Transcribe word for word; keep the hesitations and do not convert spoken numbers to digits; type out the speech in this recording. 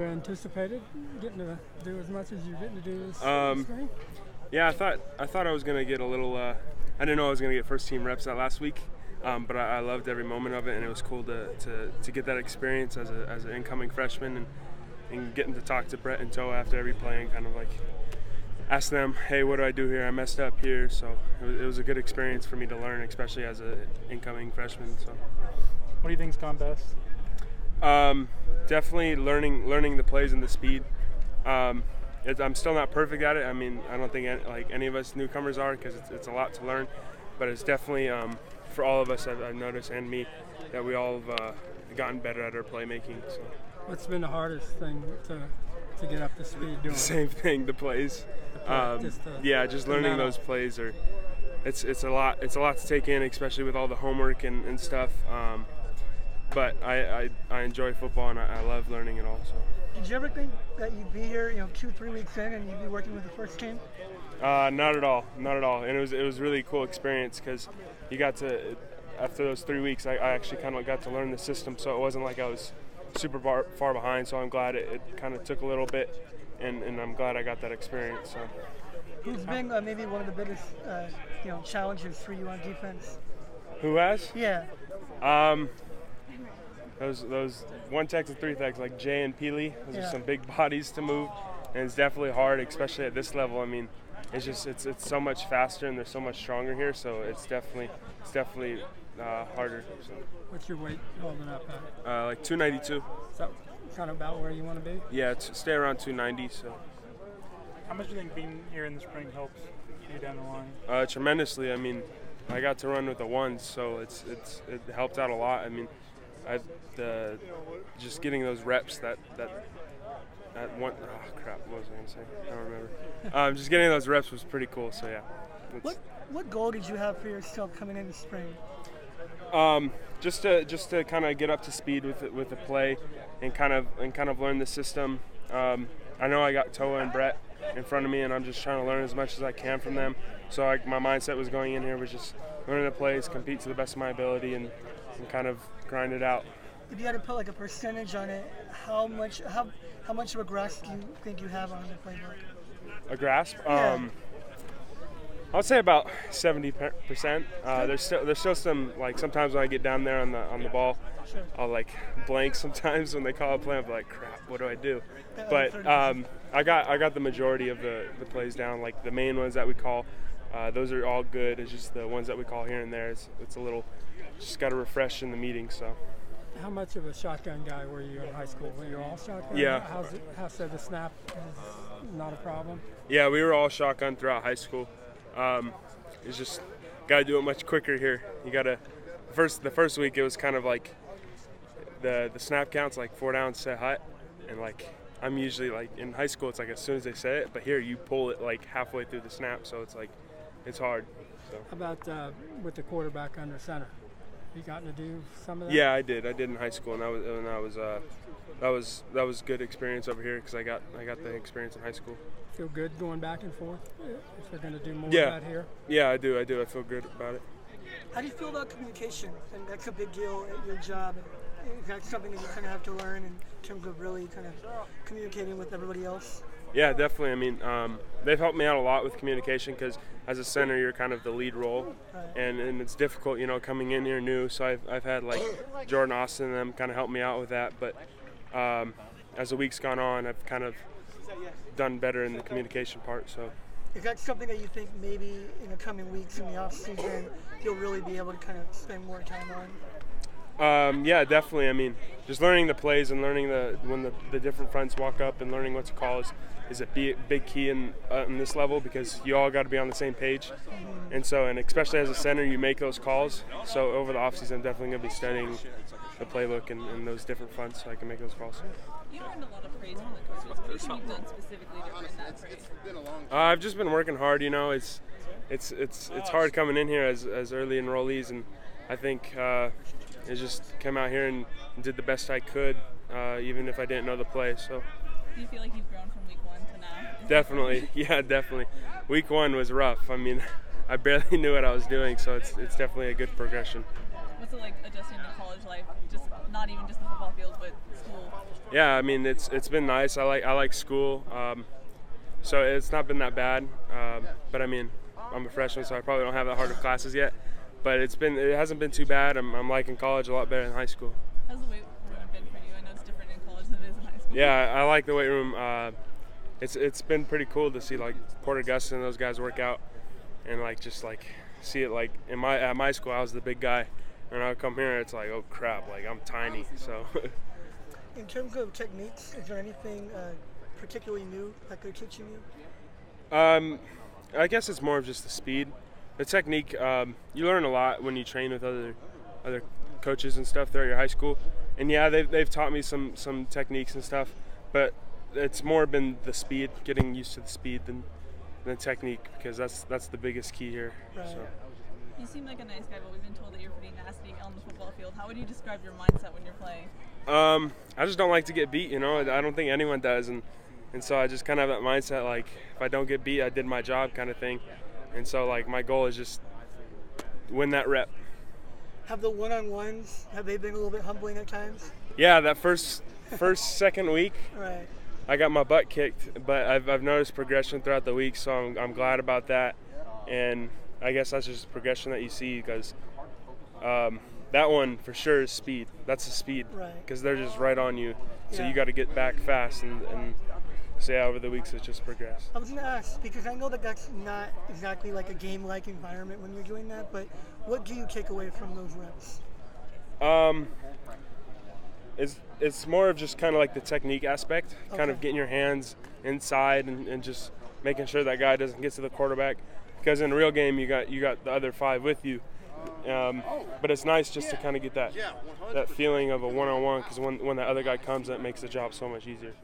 You anticipated getting to do as much as you're getting to do this, um, this spring? Yeah, I thought I thought I was going to get a little uh, – I didn't know I was going to get first-team reps that last week, um, but I, I loved every moment of it, and it was cool to, to, to get that experience as a as an incoming freshman and, and getting to talk to Brett and Toa after every play and kind of like ask them, hey, what do I do here? I messed up here. So it was, it was a good experience for me to learn, especially as an incoming freshman. So, what do you think's gone best? Um, definitely learning learning the plays and the speed. Um, it, I'm still not perfect at it. I mean, I don't think any, like any of us newcomers are, because it's, it's a lot to learn. But it's definitely um, for all of us. I've, I've noticed, and me, that we all have uh, gotten better at our playmaking. So, what's been the hardest thing to to get up to speed doing? Same thing, the plays. The play, um, just the, yeah, just learning those plays are. It's it's a lot. It's a lot to take in, especially with all the homework and, and stuff. Um, But I, I, I enjoy football, and I, I love learning it also. Did you ever think that you'd be here, you know, two, three weeks in, and you'd be working with the first team? Uh, not at all, not at all. And it was it was a really cool experience, because you got to, after those three weeks, I, I actually kind of got to learn the system. So it wasn't like I was super far, far behind. So I'm glad it, it kind of took a little bit, and, and I'm glad I got that experience. So. Who's been uh, maybe one of the biggest, uh, you know, challenges for you on defense? Who has? Yeah. Um. Those those one techs and three techs, like Jay and Peely, those yeah. are some big bodies to move, and it's definitely hard, especially at this level. I mean, it's just it's it's so much faster, and they're so much stronger here, so it's definitely it's definitely uh, harder. So. What's your weight holding up at? Uh, like two ninety-two. Is that kind of about where you want to be? Yeah, t- stay around two ninety. So. How much do you think being here in the spring helps you down the line? Uh, tremendously. I mean, I got to run with the ones, so it's it's it helped out a lot. I mean. I uh, just getting those reps that that that one oh crap what was I gonna say I don't remember um, just getting those reps was pretty cool. So yeah. What what goal did you have for yourself coming into spring? Um, just to just to kind of get up to speed with it, with the play and kind of and kind of learn the system. Um, I know I got Toa and Brett in front of me, and I'm just trying to learn as much as I can from them. So I, my mindset was going in here was just learning the plays, compete to the best of my ability, and. and kind of grind it out. If you had to put like a percentage on it, how much how how much of a grasp do you think you have on the playbook? A grasp? Yeah. Um, I would say about seventy percent. Uh, there's still there's still some, like, sometimes when I get down there on the on the ball, sure. I'll like blank sometimes when they call a play. I'm like, crap, what do I do? But um, I got I got the majority of the, the plays down, like the main ones that we call. Uh, those are all good. It's just the ones that we call here and there. It's, it's a little, just got to refresh in the meeting. So, how much of a shotgun guy were you in high school? Were you all shotgun? Yeah. How's it, how so the snap is not a problem? Yeah, we were all shotgun throughout high school. Um, it's just got to do it much quicker here. You got to first the first week it was kind of like the the snap counts like four down set hut, and like I'm usually like in high school it's like as soon as they say it, but here you pull it like halfway through the snap, so it's like. It's hard. So. How about uh, with the quarterback under center? You gotten to do some of that? Yeah, I did. I did in high school, and that was and that was uh, that was that was good experience over here because I got I got the experience in high school. Feel good going back and forth if they're going to do more yeah. of that here. Yeah, I do. I do. I feel good about it. How do you feel about communication? And that's a big deal at your job. That's something that you kind of have to learn in terms of really kind of communicating with everybody else. Yeah, definitely. I mean, um, they've helped me out a lot with communication because as a center, you're kind of the lead role, and, and it's difficult, you know, coming in here new. So I've I've had, like, Jordan Austin and them kind of help me out with that. But um, as the week's gone on, I've kind of done better in the communication part. So is that something that you think maybe in the coming weeks in the offseason you'll really be able to kind of spend more time on? Um, yeah, definitely. I mean, just learning the plays and learning the when the, the different fronts walk up and learning what to call is, is a big key in, uh, in this level because you all got to be on the same page. And so, and especially as a center, you make those calls. So over the offseason, I'm definitely going to be studying the playbook and, and those different fronts so I can make those calls. You learned a lot of praise from the coaches. What have you done specifically to earn that praise? Uh, I've just been working hard, you know. It's it's it's it's hard coming in here as, as early enrollees, and I think uh, – I just came out here and did the best I could, uh, even if I didn't know the play. So. Do you feel like you've grown from week one to now? Definitely, yeah, definitely. Week one was rough. I mean, I barely knew what I was doing, so it's it's definitely a good progression. what's it like adjusting to college life? Just not even just the football field, but school. Yeah, I mean it's it's been nice. I like I like school, um, so it's not been that bad. Um, but I mean, I'm a freshman, so I probably don't have that hard of classes yet. But it's been it hasn't been too bad. I'm I'm liking college a lot better than high school. How's the weight room been for you? I know it's different in college than it is in high school. Yeah, I like the weight room. Uh, it's it's been pretty cool to see like Porter Gustin and those guys work out, and like just like. See it like in my at my school I was the big guy, and I would come here and it's like, oh crap, like I'm tiny. So in terms of techniques, is there anything uh, particularly new that they're teaching you? Um, I guess it's more of just the speed, the technique. Um, you learn a lot when you train with other other coaches and stuff there at your high school, and yeah, they've they've taught me some some techniques and stuff, but it's more been the speed, getting used to the speed than. The technique, because that's that's the biggest key here. Right. So. You seem like a nice guy, but we've been told that you're pretty nasty on the football field. How would you describe your mindset when you're playing? Um, I just don't like to get beat, you know. I don't think anyone does, and and so I just kind of have that mindset, like if I don't get beat, I did my job, kind of thing. And so like my goal is just win that rep. Have the one-on-ones? Have they been a little bit humbling at times? Yeah, that first first second week. Right. I got my butt kicked, but I've I've noticed progression throughout the week, so I'm I'm glad about that, and I guess that's just progression that you see, because um, that one for sure is speed. That's the speed, because they're just right on you, so yeah. You got to get back fast, and, and so yeah, over the weeks it just progressed. I was gonna ask, because I know that that's not exactly like a game-like environment when you're doing that, but what do you take away from those reps? Um. It's, it's more of just kind of like the technique aspect, okay. Kind of getting your hands inside and, and just making sure that guy doesn't get to the quarterback. Because in a real game, you got you got the other five with you. Um, but it's nice just to kind of get that that feeling of a one-on-one, because when, when the other guy comes, that makes the job so much easier.